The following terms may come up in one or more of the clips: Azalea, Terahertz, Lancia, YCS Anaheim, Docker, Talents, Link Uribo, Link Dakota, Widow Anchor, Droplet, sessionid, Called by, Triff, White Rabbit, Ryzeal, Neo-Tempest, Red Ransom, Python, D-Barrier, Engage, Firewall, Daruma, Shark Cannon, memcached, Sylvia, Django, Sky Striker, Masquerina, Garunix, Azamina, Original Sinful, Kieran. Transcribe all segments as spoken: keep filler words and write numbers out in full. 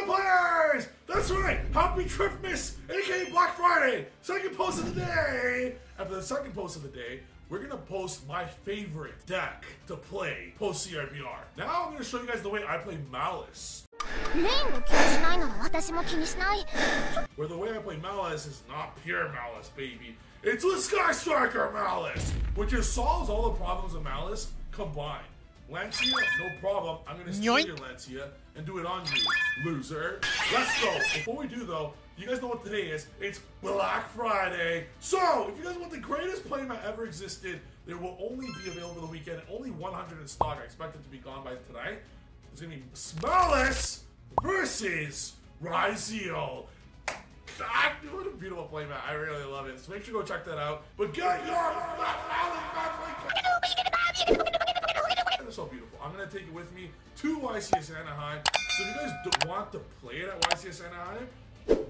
Video players! That's right! Happy Christmas, aka Black Friday! Second post of the day! After the second post of the day, we're gonna post my favorite deck to play post-C R B R. Now I'm gonna show you guys the way I play Maliss. Where the way I play Maliss is not pure Maliss, baby. It's with Sky Striker Maliss! Which just solves all the problems of Maliss combined. Lancia, no problem. I'm gonna steal your Lancia and do it on you, loser. Let's go. Before we do though, you guys know what today is. It's Black Friday. So, if you guys want the greatest play that ever existed, there will only be available the weekend. Only one hundred in stock. I expect it to be gone by tonight. It's gonna be Maliss versus Ryzeal. Ah, what a beautiful playmat. I really love it. So make sure you go check that out. But get your That's so beautiful. I'm gonna take it with me to Y C S Anaheim. So if you guys do want to play it at Y C S Anaheim,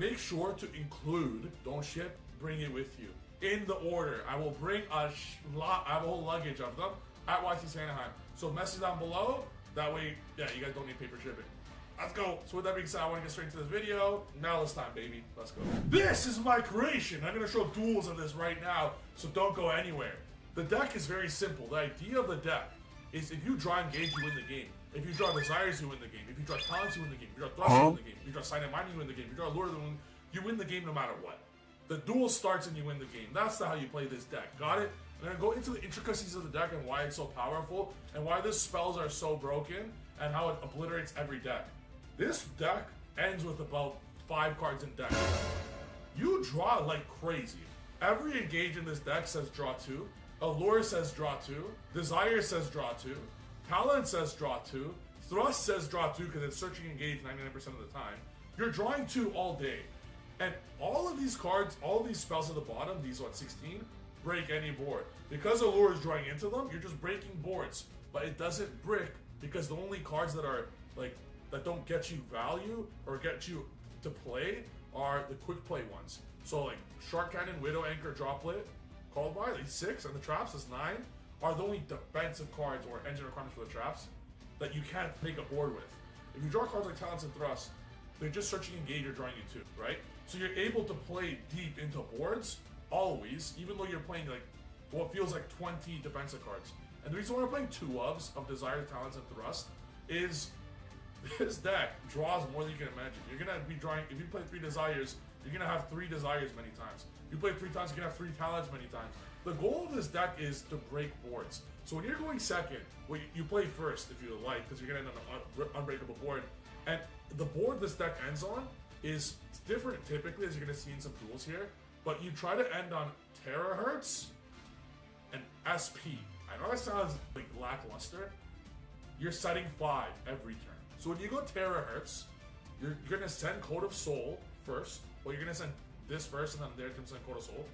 make sure to include, don't ship, bring it with you. In the order. I will bring a sh lot, I have a whole luggage of them at Y C S Anaheim. So message down below. That way, yeah, you guys don't need paper shipping. Let's go. So with that being said, I want to get straight to this video. Now it's time, baby. Let's go. This is my creation. I'm going to show duels of this right now, so don't go anywhere. The deck is very simple. The idea of the deck is if you draw Engage, you win the game. If you draw Desires, you win the game. If you draw Talents, you win the game. If you draw Thrust, huh? you win the game. If you draw Sign and Mind, you win the game. If you draw Allure, you win the game no matter what. The duel starts and you win the game. That's how you play this deck. Got it? I'm going to go into the intricacies of the deck and why it's so powerful and why the spells are so broken and how it obliterates every deck. This deck ends with about five cards in deck. You draw like crazy. Every Engage in this deck says draw two. Allure says draw two. Desire says draw two. Talent says draw two. Thrust says draw two because it's searching Engage ninety-nine percent of the time. You're drawing two all day. And all of these cards, all of these spells at the bottom, these what, sixteen? Break any board. Because Allure is drawing into them, you're just breaking boards, but it doesn't brick because the only cards that are like that don't get you value or get you to play are the quick play ones. So like Shark Cannon, Widow Anchor, Droplet, Called By, these six, and the traps is nine, are the only defensive cards or engine requirements for the traps that you can't make a board with. If you draw cards like Talents and Thrust, they're just searching Engage or drawing you two, right? So you're able to play deep into boards always, even though you're playing like what feels like twenty defensive cards. And the reason why I'm playing two ofs of Desire, Talents, and Thrust is this deck draws more than you can imagine. You're gonna be drawing, if you play three Desires, you're gonna have three Desires many times. You play three times, you're gonna have three Talents many times. The goal of this deck is to break boards. So when you're going second, well, you play first if you like, because you're gonna end on an un unbreakable board. And the board this deck ends on is different typically, as you're gonna see in some duels here. But you try to end on Terahertz and S P. I know that sounds like lackluster. You're setting five every turn. So when you go Terahertz, you're, you're gonna send Code of Soul first. Well, you're gonna send this first and then there comes send Code of Soul.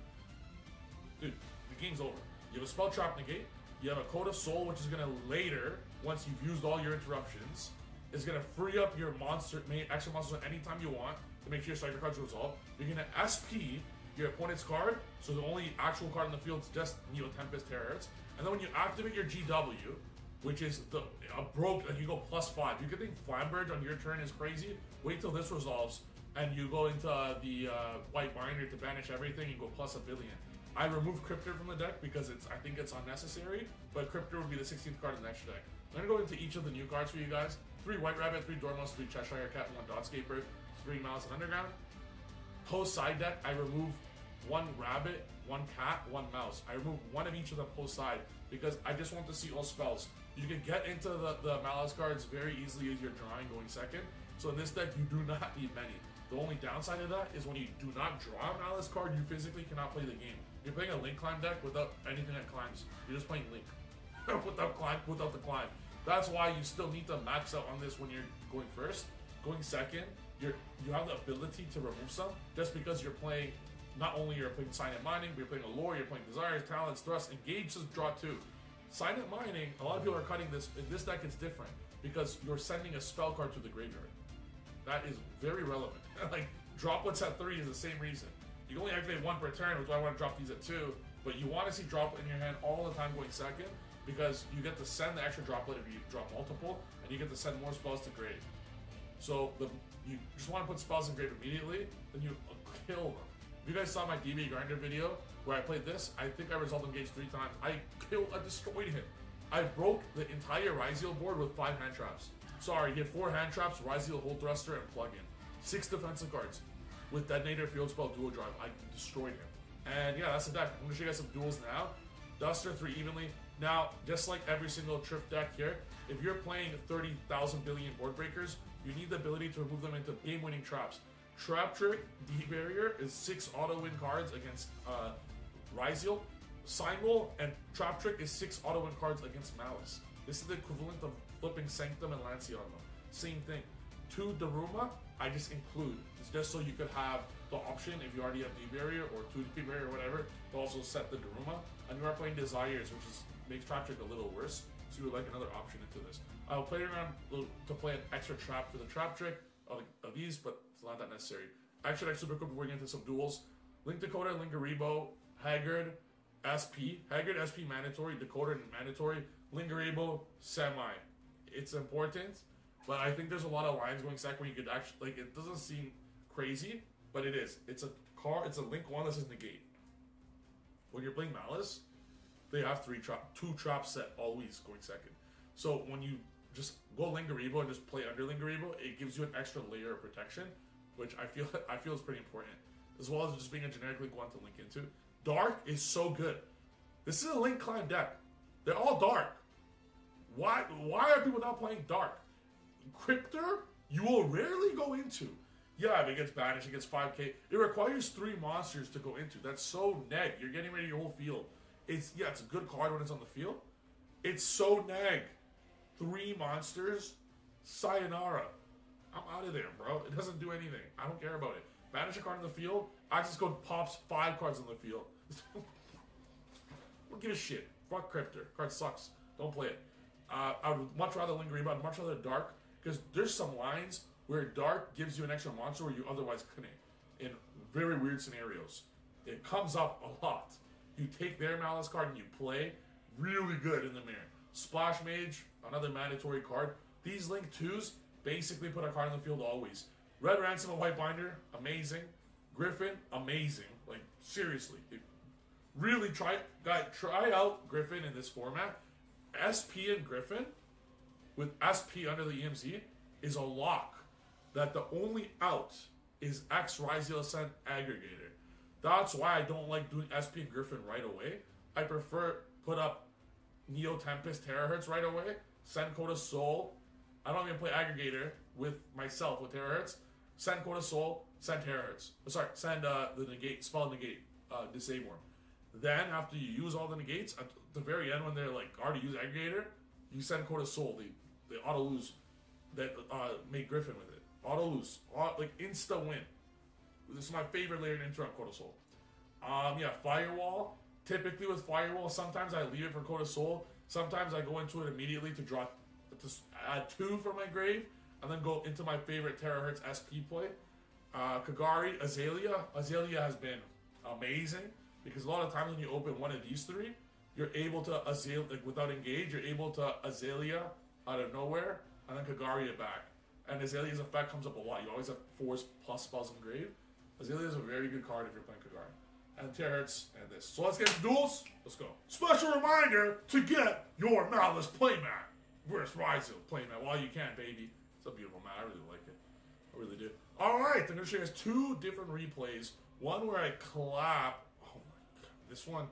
Dude, the game's over. You have a spell trap negate. You have a Code of Soul, which is gonna later, once you've used all your interruptions, is gonna free up your monster, extra monsters anytime you want to make sure your striker cards resolve. You're gonna S P your opponent's card, so the only actual card in the field is just Neo Tempest Terahertz. And then when you activate your G W, which is the a broke, and you go plus five. You could think Flamberge on your turn is crazy. Wait till this resolves, and you go into uh, the uh, White Binder to banish everything and go plus a billion. I removed Cryptor from the deck because it's I think it's unnecessary, but Cryptor would be the sixteenth card in the extra deck. I'm gonna go into each of the new cards for you guys. Three White Rabbit, three Dormouse, three Cheshire Cat, one Dotscaper, three Maliss and Underground. Post side deck, I remove one rabbit, one cat, one mouse. I remove one of each of them post side because I just want to see all spells. You can get into the, the Maliss cards very easily as you're drawing going second. So in this deck, you do not need many. The only downside of that is when you do not draw a Maliss card, you physically cannot play the game. You're playing a Link Climb deck without anything that climbs. You're just playing Link without climb, without the climb. That's why you still need to max out on this when you're going first, going second. You're, you have the ability to remove some just because you're playing. Not only you're playing Sign and Mining, but you're playing Allure, you're playing Desires, Talents, Thrust, Engage, just draw two. Sign and Mining, a lot of people are cutting this. In this deck, it's different because you're sending a spell card to the graveyard. That is very relevant. Like, Droplets at three is the same reason. You can only activate one per turn, which is why I want to drop these at two, but you want to see Droplet in your hand all the time going second because you get to send the extra Droplet if you drop multiple, and you get to send more spells to grave. So the, you just want to put spells engraved immediately, then you kill them. If you guys saw my D B grinder video where I played this, I think I resolved Engage three times. I killed, I destroyed him. I broke the entire Ryzeal board with five hand traps. Sorry, he had four hand traps, Ryzeal, Hold Thruster, and Plug-in. Six defensive cards with Detonator, Field Spell, Dual Drive. I destroyed him. And yeah, that's the deck. I'm going to show you guys some duels now. Duster, three evenly. Now, just like every single Triff deck here, if you're playing thirty thousand billion board breakers, you need the ability to remove them into game-winning traps. Trap Trick, D-Barrier is six auto-win cards against uh, Ryzeal. Signroll and Trap Trick is six auto-win cards against Maliss. This is the equivalent of flipping Sanctum and Lancy on them. Same thing. Two Daruma, I just include. It's just so you could have the option, if you already have D-Barrier or two D-Barrier or whatever, to also set the Daruma. And you are playing Desires, which is, makes Trap Trick a little worse, so you would like another option into this. I'll play around to play an extra trap for the Trap Trick of, of these, but it's not that necessary. Action X super quick before we get into some duels. Link Dakota, Link Uribo, Haggard, S P. Haggard, S P mandatory, Dakota mandatory, Link Uribo semi. It's important, but I think there's a lot of lines going second where you could actually, like, it doesn't seem crazy, but it is. It's a car, it's a Link one, this is negate. When you're playing Maliss, they have three trap, two trap set always going second. So when you just go Link Uribo and just play under Link Uribo, it gives you an extra layer of protection, which I feel I feel is pretty important, as well as just being a generic Link one to link into. Dark is so good. This is a Link climb deck. They're all Dark. Why why are people not playing Dark? Cryptor, you will rarely go into. Yeah, if it gets banished, it gets five K. It requires three monsters to go into. That's so neg. You're getting rid of your whole field. It's yeah, it's a good card when it's on the field. It's so neg. Three monsters, sayonara. I'm out of there, bro. It doesn't do anything. I don't care about it. Banish a card in the field. Access code pops five cards on the field. Don't give a shit. Fuck Cryptor. Card sucks. Don't play it. Uh, I would much rather Linger about. I'd much rather Dark, because there's some lines where Dark gives you an extra monster where you otherwise couldn't. In very weird scenarios, it comes up a lot. You take their Malice card and you play really good in the mirror. Splash Mage, another mandatory card. These Link twos basically put a card in the field always. Red Ransom and White Binder, amazing. Griffin, amazing. Like, seriously. Dude. Really try, guy, try out Griffin in this format. S P and Griffin, with S P under the E M Z, is a lock. That the only out is X Ryzeal Ascent Aggregator. That's why I don't like doing S P and Griffin right away. I prefer put up Neo Tempest Terahertz right away. Send Code of Soul. I don't even play Aggregator with myself with Terahertz. Send Code of Soul. Send Terahertz. Oh, sorry, send uh, the negate, spell negate, uh, disable him. Then after you use all the negates, at the very end when they're like already use aggregator, you send Code of Soul. They they auto lose, that uh, make Griffin with it. Auto lose, auto, like insta win. This is my favorite layer in interrupt Code of Soul. Um, yeah, Firewall. Typically with Firewall, sometimes I leave it for Code of Soul. Sometimes I go into it immediately to draw, to add two from my grave, and then go into my favorite Terahertz S P play. Uh, Kagari, Azalea. Azalea has been amazing because a lot of times when you open one of these three, you're able to Azalea, like without engage, you're able to Azalea out of nowhere and then Kagari it back. And Azalea's effect comes up a lot. You always have four plus spells engraved. Azalea is a very good card if you're playing Kagari. And Terahertz and this. So let's get to duels. Let's go. Special reminder to get your Maliss playmat. Where's Ryzeal playmat? Well, you can, baby. It's a beautiful mat. I really like it. I really do. All right, I'm going to show you guys two different replays. One where I clap. Oh, my God. This one.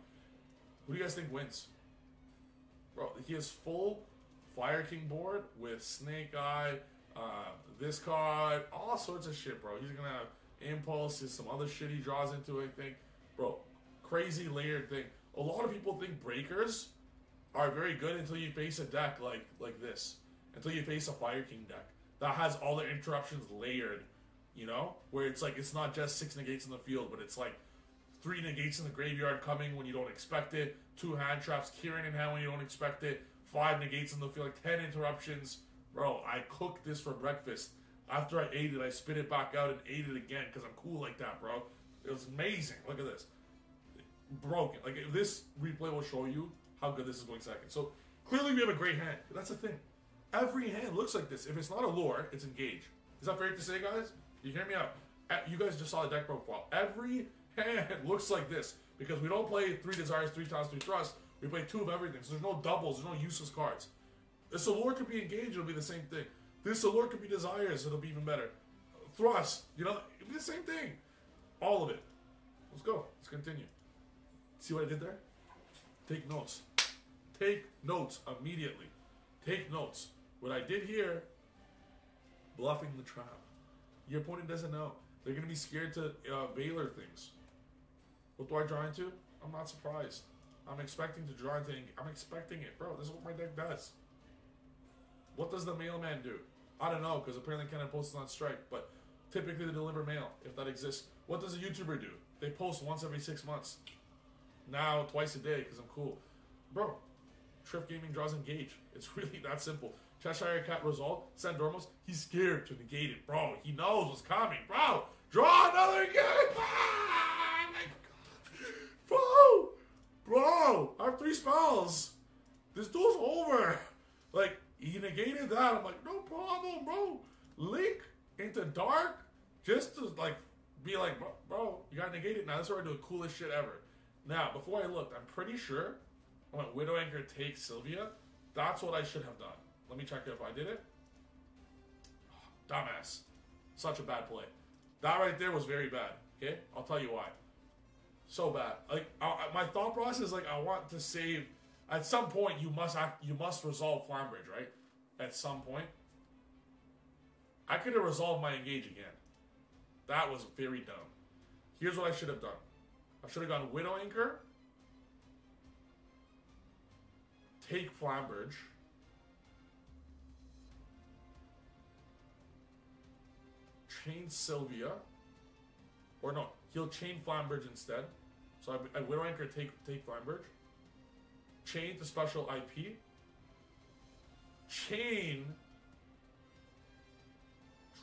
Who do you guys think wins? Bro, he has full Fire King board with Snake Eye, uh, this card, all sorts of shit, bro. He's going to have Impulse. There's some other shit he draws into, I think. Bro, crazy layered thing. A lot of people think breakers are very good until you face a deck like, like this. Until you face a Fire King deck that has all their interruptions layered, you know? Where it's like, it's not just six negates in the field, but it's like three negates in the graveyard coming when you don't expect it, two hand traps, Kieran in hand when you don't expect it, five negates in the field, like ten interruptions. Bro, I cooked this for breakfast. After I ate it, I spit it back out and ate it again because I'm cool like that, bro. It was amazing. Look at this. Broken. Like, this replay will show you how good this is going second. So, clearly we have a great hand. That's the thing. Every hand looks like this. If it's not Allure, it's Engage. Is that fair to say, guys? You hear me out. You guys just saw the deck profile. Every hand looks like this because we don't play three Desires, three Talents, three Thrust. We play two of everything. So there's no doubles. There's no useless cards. This Allure could be Engaged. It'll be the same thing. This Allure could be Desires. It'll be even better. Thrust. You know, it'll be the same thing. All of it. Let's go. Let's continue. See what I did there? Take notes. Take notes immediately. Take notes. What I did here, bluffing the trap. Your opponent doesn't know. They're going to be scared to uh, Valor things. What do I draw into? I'm not surprised. I'm expecting to draw into Engage. I'm expecting it. Bro, this is what my deck does. What does the mailman do? I don't know, because apparently Cannon Post is on strike, but typically they deliver mail, if that exists. What does a YouTuber do? They post once every six months. Now, twice a day, because I'm cool. Bro, Triff Gaming draws Engage. It's really that simple. Cheshire Cat result, send Dormos. He's scared to negate it, bro. He knows what's coming, bro. Draw another game. Ah, my God. Bro, bro, I have three spells. This duel's over. Like, he negated that. I'm like, no problem, bro. Link into Dark just to, like, be like, bro, bro you got to negate it now. That's where I do the coolest shit ever. Now, before I looked, I'm pretty sure I went Widow Anchor takes Sylvia. That's what I should have done. Let me check if I did it. Oh, dumbass. Such a bad play. That right there was very bad. Okay? I'll tell you why. So bad. Like, I, my thought process is, like, I want to save. At some point, you must act, you must resolve Farmbridge, right? At some point. I could have resolved my Engage again. That was very dumb. Here's what I should have done. I should have gone Widow Anchor. Take Farmbridge. Chain Sylvia, or no, he'll chain Flamberge instead. So I, I Widow Anchor take take Flamberge, chain to special I P, chain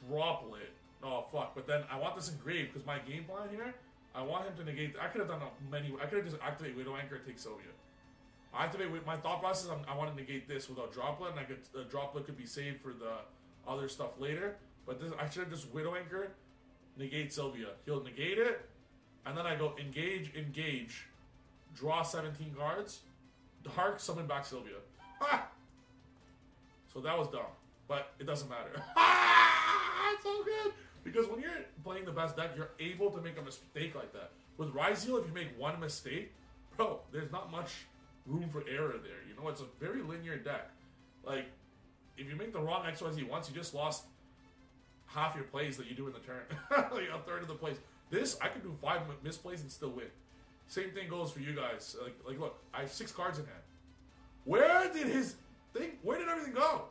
Droplet. Oh fuck! But then I want this Engraved because my game plan here, I want him to negate. I could have done many. I could have just activate Widow Anchor take Sylvia. I activate my thought process. I'm, I want to negate this without Droplet, and I could uh, Droplet could be saved for the other stuff later. But this, I should have just Widow Anchor, negate Sylvia. He'll negate it, and then I go Engage, Engage, draw seventeen cards, Dark, summon back Sylvia. Ah! So that was dumb, but it doesn't matter. Ah! It's so good! Because when you're playing the best deck, you're able to make a mistake like that. With Ryzeal, if you make one mistake, bro, there's not much room for error there. You know, it's a very linear deck. Like, if you make the wrong X Y Z once, you just lost half your plays that you do in the turn. Like a third of the plays. This, I could do five misplays and still win. Same thing goes for you guys. Like, like look, I have six cards in hand. Where did his thing, where did everything go?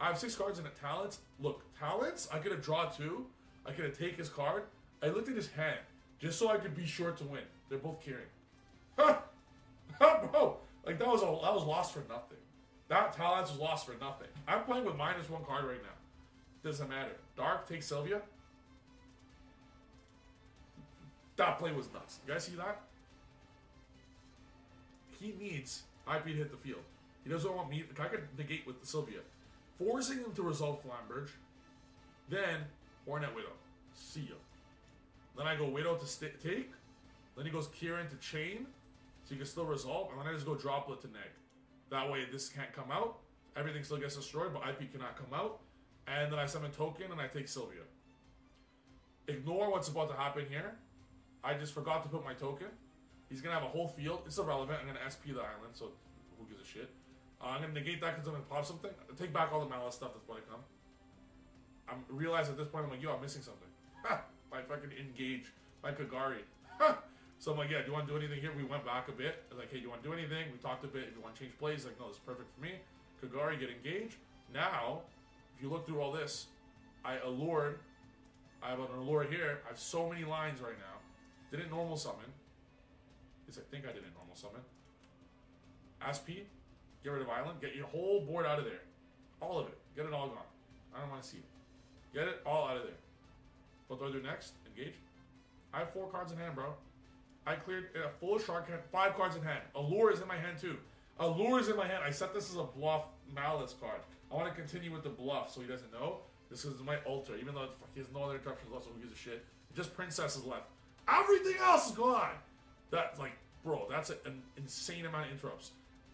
I have six cards in it. Talents. Look, Talents, I could have draw two. I could have taken his card. I looked at his hand just so I could be sure to win. They're both carrying. Huh? Bro, like that was, a, that was lost for nothing. That Talents was lost for nothing. I'm playing with minus one card right now. Doesn't matter. Dark takes Sylvia. That play was nuts. You guys see that? He needs I P to hit the field. He doesn't want me. I could negate with the Sylvia. Forcing him to resolve Flamberge. Then Hornet Widow. See ya. Then I go Widow to take. Then he goes Kieran to chain. So you can still resolve. And then I just go Droplet to neg. That way this can't come out. Everything still gets destroyed, but I P cannot come out. And then I summon Token and I take Sylvia. Ignore what's about to happen here. I just forgot to put my Token. He's going to have a whole field. It's irrelevant. I'm going to S P the island, so who gives a shit. Uh, I'm going to negate that because I'm going to pop something. I'll take back all the Maliss stuff that's about to come. I realize at this point, I'm like, yo, I'm missing something. Ha! My fucking Engage. My Kagari. Ha! So I'm like, yeah, do you want to do anything here? We went back a bit. I was like, hey, do you want to do anything? We talked a bit. If you want to change plays, like, no, this is perfect for me. Kagari, get Engaged. Now, if you look through all this, I allured. I have an allure here. I have so many lines right now. Didn't normal summon. At least I think I didn't normal summon. S P, get rid of island. Get your whole board out of there. All of it. Get it all gone. I don't want to see it. Get it all out of there. What do I do next? Engage. I have four cards in hand, bro. I cleared a full shark hand. Five cards in hand. Allure is in my hand too. Allure is in my hand. I set this as a bluff Maliss card. I want to continue with the bluff so he doesn't know. This is my altar, even though he has no other interruptions left, so who gives a shit. Just Princess is left. Everything else is gone! That's like, bro, that's an insane amount of interrupts.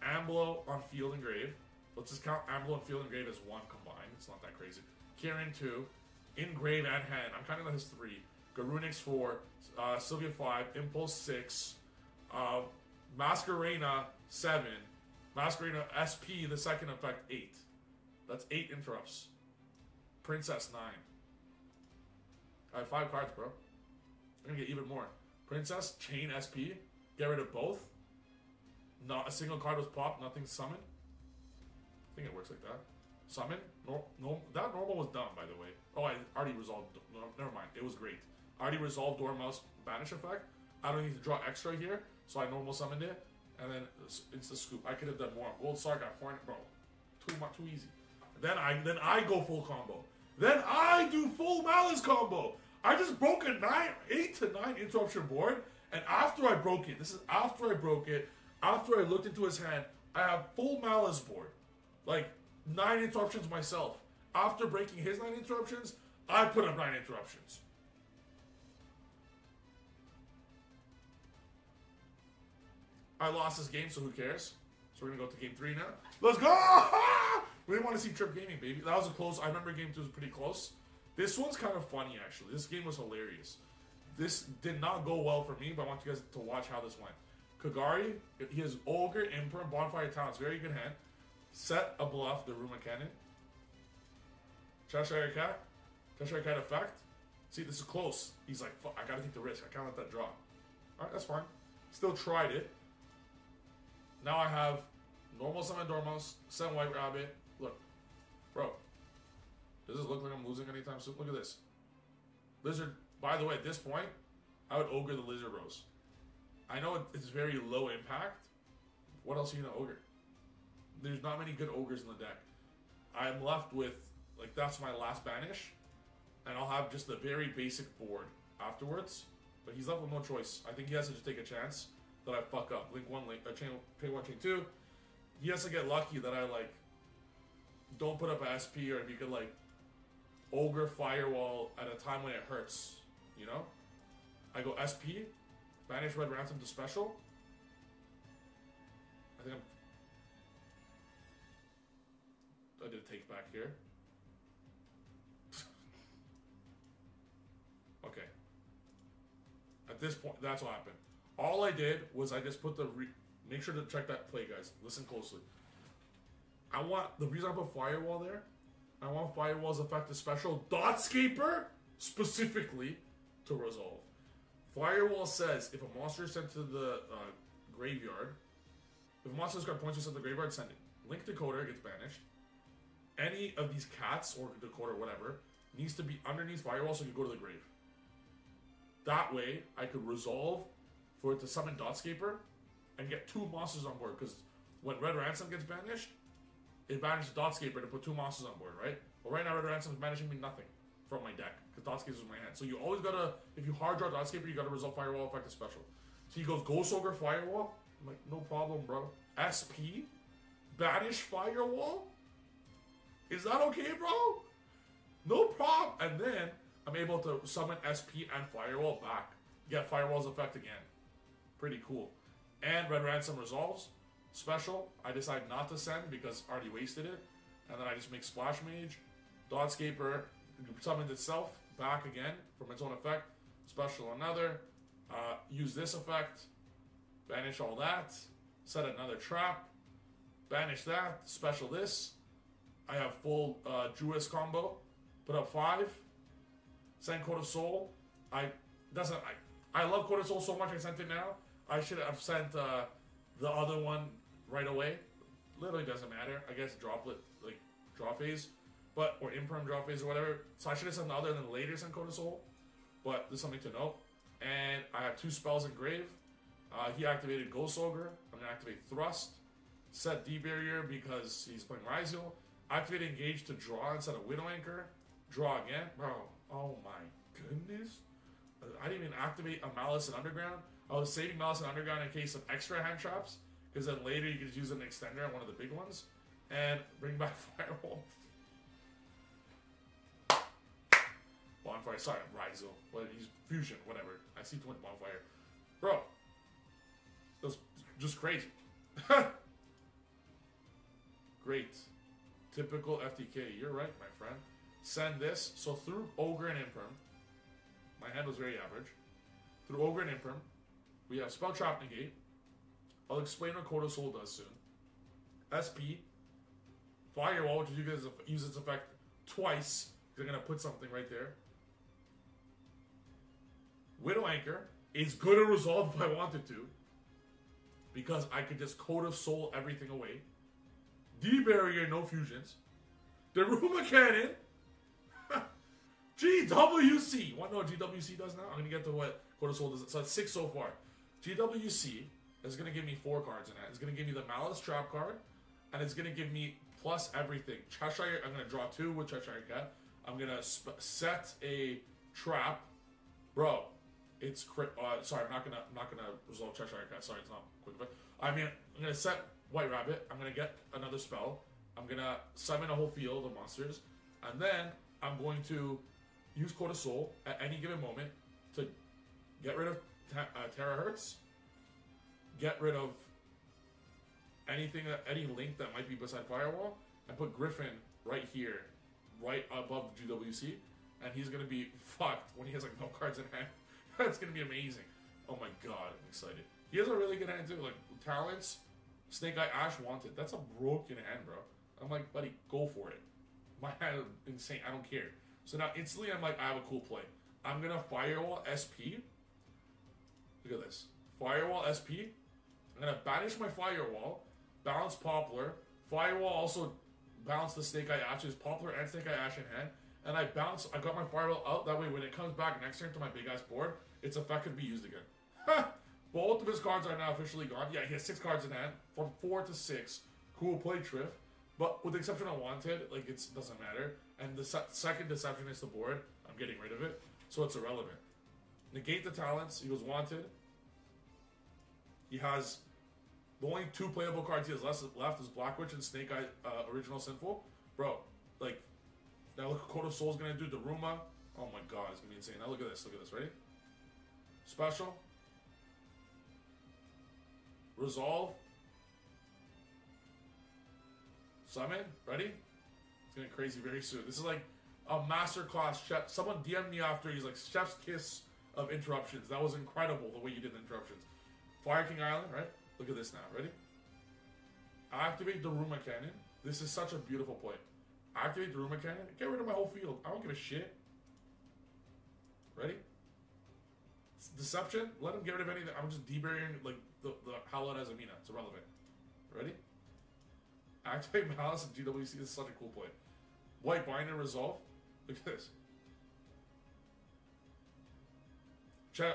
Amblo on Field and Grave. Let's just count Amblo and Field and Grave as one combined. It's not that crazy. Kieran, two. In Grave and Hand. I'm counting that as three. Garunix, four. Uh, Sylvia, five. Impulse, six. Uh, Masquerina, seven. Masquerina, S P, the second effect, eight. That's eight interrupts. Princess, nine. I have five cards, bro. I'm gonna get even more. Princess, chain S P. Get rid of both. Not a single card was popped, nothing summoned. I think it works like that. Summon? No, no, that normal was dumb, by the way. Oh, I already resolved. No, never mind. It was great. I already resolved Dormouse Banish effect. I don't need to draw extra here, so I normal summoned it. And then it's the scoop. I could have done more. Gold Star got Hornet, bro. Too much, too easy. Then I then I go full combo. Then I do full Maliss combo. I just broke a nine, eight to nine interruption board, and after I broke it, this is after I broke it. After I looked into his hand, I have full Maliss board, like nine interruptions myself. After breaking his nine interruptions, I put up nine interruptions. I lost this game, so who cares? So we're gonna go to game three now. Let's go! We didn't want to see Trip Gaming, baby. That was a close. I remember game two was pretty close. This one's kind of funny, actually. This game was hilarious. This did not go well for me, but I want you guys to watch how this went. Kagari, he has Ogre, Emperor, Bonfire Talents. Very good hand. Set a bluff, the Daruma Cannon. Cheshire Cat. Cheshire Cat effect. See, this is close. He's like, fuck, I gotta take the risk. I can't let that draw. Alright, that's fine. Still tried it. Now I have normal summon Dormouse, send White Rabbit. Look, bro, does this look like I'm losing anytime soon? Look at this. Lizard, by the way, at this point, I would Ogre the Lizard Rose. I know it's very low impact. What else are you gonna Ogre? There's not many good Ogres in the deck. I'm left with, like, that's my last Banish, and I'll have just the very basic board afterwards, but he's left with no choice. I think he has to just take a chance that I fuck up. Link one, link, uh, chain, pay one, chain two. He has to get lucky that I, like, don't put up an S P, or if you could, like, Ogre Firewall at a time when it hurts, you know? I go S P, Banish Red Ransom to special. I think I'm... I did a take back here. Okay. At this point, that's what happened. All I did was I just put the... Re Make sure to check that play, guys. Listen closely. I want... The reason I put Firewall there, I want Firewall's effect to special Dotscaper specifically to resolve. Firewall says if a monster is sent to the uh, graveyard, if a monster has got points sent to the graveyard, send it. Link Decoder gets banished. Any of these cats or Decoder, whatever, needs to be underneath Firewall so you can go to the grave. That way, I could resolve for it to summon Dotscaper and get two monsters on board, because when Red Ransom gets banished, it banishes Dotscaper to put two monsters on board, right? Well, right now, Red Ransom is banishing me nothing from my deck, because Dotscaper's in my hand. So you always gotta, if you hard draw Dotscaper, you gotta resolve Firewall effect to special. So he goes, Ghost Ogre Firewall? I'm like, no problem, bro. S P? Banish Firewall? Is that okay, bro? No problem. And then, I'm able to summon S P and Firewall back. Get Firewall's effect again. Pretty cool. And Red Ransom resolves. Special, I decide not to send because I already wasted it. And then I just make Splash Mage. Dotscaper summons itself back again from its own effect. Special another. Uh, use this effect. Banish all that. Set another trap. Banish that. Special this. I have full uh, Druid's combo. Put up five. Send Code of Soul. I doesn't. I, I love Code of Soul so much I sent it now. I should have sent uh, the other one right away. Literally doesn't matter. I guess Droplet, like, draw phase. But, or Imperm draw phase or whatever. So I should have sent the other and then later sent Code of Soul. But there's something to note. And I have two spells in Grave. Uh, he activated Ghost Ogre. I'm going to activate Thrust. Set D-Barrier because he's playing Ryzeal. Activate Engage to draw instead of Widow Anchor. Draw again. Bro, oh my goodness. I didn't even activate a Maliss in Underground. I was saving Maliss and Underground in case of extra hand traps, because then later you could use an extender on one of the big ones and bring back Firewall. Bonfire. Sorry, Ryzeal. Well, he's fusion, whatever. I see too much Bonfire. Bro. That's just crazy. Great. Typical F T K. You're right, my friend. Send this. So through Ogre and Imperm, my hand was very average. Through Ogre and Imperm, we have Spell Trap Negate. I'll explain what Code of Soul does soon. S P. Firewall, which you use its effect twice. They're going to put something right there. Widow Anchor is good to resolve if I wanted to, because I could just Code of Soul everything away. D-Barrier, no fusions. Daruma Cannon. G W C. What no G W C does now? I'm going to get to what Code of Soul does. So it's six so far. G W C is going to give me four cards in that. It's going to give me the Maliss Trap card, and it's going to give me plus everything. Cheshire, I'm going to draw two with Cheshire Cat. I'm going to set a trap. Bro, it's crit. Uh, sorry, I'm not going to I'm not gonna resolve Cheshire Cat. Sorry, it's not quick. But I mean, I'm going to set White Rabbit. I'm going to get another spell. I'm going to summon a whole field of monsters. And then I'm going to use Code of Soul at any given moment to get rid of uh, Terahertz, get rid of anything that any link that might be beside Firewall, and put Griffin right here, right above G W C, and he's gonna be fucked when he has like no cards in hand. That's gonna be amazing. Oh my god, I'm excited. He has a really good hand too, like Talents, Snake Eye, Ash Wanted. That's a broken hand, bro. I'm like, buddy, go for it. My hand is insane. I don't care. So now instantly, I'm like, I have a cool play. I'm gonna Firewall S P. Look at this, Firewall S P. I'm gonna banish my Firewall. Bounce Poplar. Firewall also bounce the Snake Eye Ashes. Poplar and Snake Eye Ash in hand. And I bounce. I got my Firewall out. That way when it comes back next turn to my big ass board, its effect could be used again. Both of his cards are now officially gone. Yeah, he has six cards in hand. From four to six. Cool play, Triff. But with the exception of Wanted, like it doesn't matter. And the se second Deception is the board. I'm getting rid of it. So it's irrelevant. Negate the Talents. He was Wanted. He has... The only two playable cards he has left is Black Witch and Snake Eye uh, Original Sinful. Bro, like, now look what Code of Soul is going to do. Daruma. Oh my god, it's going to be insane. Now look at this. Look at this. Ready? Special. Resolve. Summon. Ready? It's going to crazy very soon. This is like a masterclass chef. Someone D M'd me after. He's like, chef's kiss of interruptions. That was incredible the way you did the interruptions. Fire King Island, right? Look at this now. Ready? Activate Daruma Cannon. This is such a beautiful play. Activate Daruma Cannon. Get rid of my whole field. I don't give a shit. Ready? Deception. Let him get rid of anything. I'm just deburying like the, the Hallowed as Amina. It's irrelevant. Ready? Activate Maliss and G W C. This is such a cool play. White Binder. Resolve. Look at this.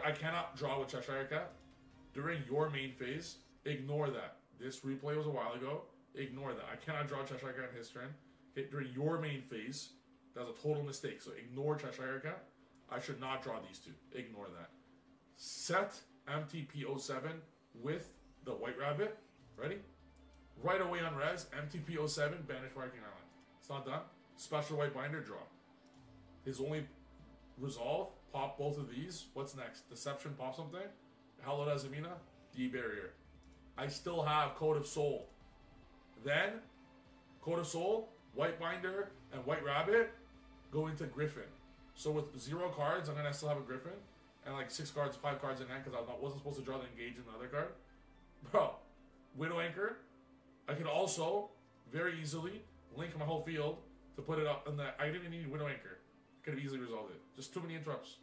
I cannot draw with Cheshire Cat. During your main phase, ignore that. This replay was a while ago. Ignore that. I cannot draw Cheshire Cat in his turn. Okay, during your main phase, that's a total mistake. So ignore Cheshire Cat. I should not draw these two. Ignore that. Set M T P zero seven with the White Rabbit. Ready? Right away on res, M T P zero seven, banish Fire King Island. It's not done. Special White Binder, draw. His only resolve, pop both of these. What's next? Deception, pop something. Hello, Azamina. D-Barrier. I still have Code of Soul. Then, Code of Soul, White Binder, and White Rabbit go into Griffin. So with zero cards, I'm going to still have a Griffin. And like six cards, five cards in hand, because I wasn't supposed to draw the Engage in the other card. Bro, Widow Anchor. I could also, very easily, link my whole field to put it up. In the, I didn't even need Widow Anchor. I could have easily resolved it. Just too many interrupts.